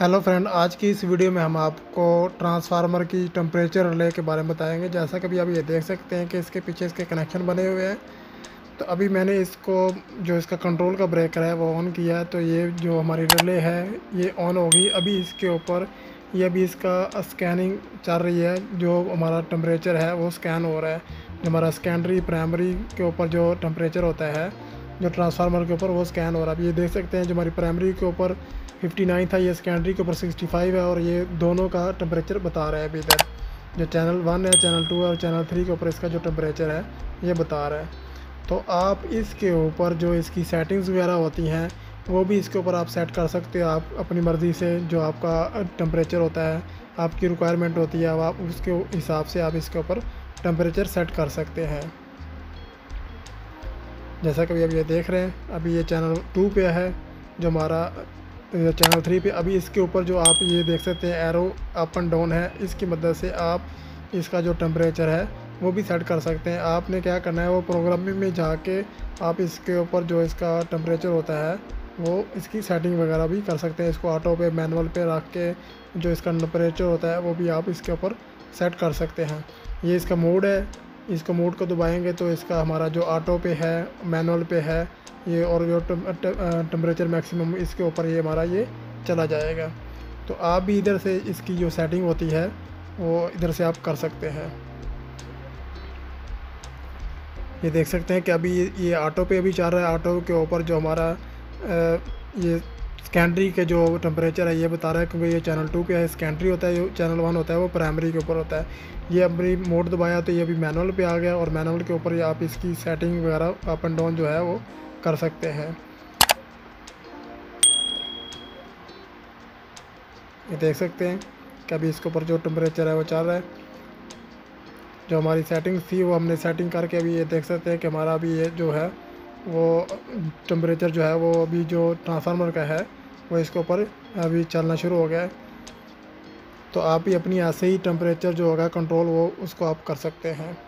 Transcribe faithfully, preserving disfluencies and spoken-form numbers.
Hello friend, आज की इस वीडियो में हम आपको ट्रांसफार्मर की टेम्परेचर रिले के बारे में बताएंगे। जैसा कि अभी आप ये देख सकते हैं कि इसके पीछे इसके कनेक्शन बने हुए हैं। तो अभी मैंने इसको जो इसका कंट्रोल का ब्रेकर है वो ऑन किया, तो ये जो हमारी रिले है ये ऑन होगी। अभी इसके ऊपर ये अभी इसका स्कैनिंग चल रही है, जो हमारा टेम्परेचर है वो स्कैन हो रहा है। जो हमारा सेकेंडरी प्राइमरी के ऊपर जो टेम्परेचर होता है जो ट्रांसफार्मर के ऊपर वो स्कैन हो रहा है। आप ये देख सकते हैं जो हमारी प्राइमरी के ऊपर उनसठ था, ये सेकेंडरी के ऊपर पैंसठ है और ये दोनों का टेम्परेचर बता रहा है। अभी इधर जो चैनल वन है, चैनल टू है और चैनल थ्री के ऊपर इसका जो टेम्परेचर है ये बता रहा है। तो आप इसके ऊपर जो इसकी सेटिंग्स वगैरह होती हैं वो भी इसके ऊपर आप सेट कर सकते हो। आप अपनी मर्ज़ी से जो आपका टेम्परेचर होता है, आपकी रिक्वायरमेंट होती है, आप उसके हिसाब से आप इसके ऊपर टेम्परेचर सेट कर सकते हैं। जैसा कि अभी ये देख रहे हैं, अभी ये चैनल टू पे है जो हमारा चैनल थ्री पे। अभी इसके ऊपर जो आप ये देख सकते हैं एरो अप एंड डाउन है, इसकी मदद से आप इसका जो टेम्परेचर है वो भी सेट कर सकते हैं। आपने क्या करना है, वो प्रोग्रामिंग में जाके आप इसके ऊपर जो इसका टेम्परेचर होता है वो इसकी सेटिंग वगैरह भी कर सकते हैं। इसको ऑटो पे मैनुअल पे रख के जो इसका टेम्परेचर होता है वो भी आप इसके ऊपर सेट कर सकते हैं। ये इसका मोड है, इसको मोड को दबाएंगे तो इसका हमारा जो ऑटो पे है, मैनुअल पे है ये, और जो टेम्परेचर मैक्सिमम इसके ऊपर ये हमारा ये चला जाएगा। तो आप भी इधर से इसकी जो सेटिंग होती है वो इधर से आप कर सकते हैं। ये देख सकते हैं कि अभी ये ऑटो पे अभी चल रहा है। ऑटो के ऊपर जो हमारा ये सेकेंडरी के जो टेम्परेचर है ये बता रहा है, क्योंकि ये चैनल टू पे है सेकेंडरी होता है, चैनल वन होता है वो प्राइमरी के ऊपर होता है। ये अपनी मोड दबाया तो ये अभी मैनुअल पे आ गया, और मैनुअल के ऊपर आप इसकी सेटिंग वगैरह अप एंड डाउन जो है वो कर सकते हैं। ये देख सकते हैं कि अभी इसके ऊपर जो टेम्परेचर है वो चल रहा है। जो हमारी सेटिंग थी वो हमने सेटिंग करके अभी ये देख सकते हैं कि हमारा अभी ये जो है वो टेम्परेचर जो है वो अभी जो ट्रांसफार्मर का है वो इसके ऊपर अभी चलना शुरू हो गया है। तो आप भी अपनी ऐसे ही टेम्परेचर जो होगा कंट्रोल वो उसको आप कर सकते हैं।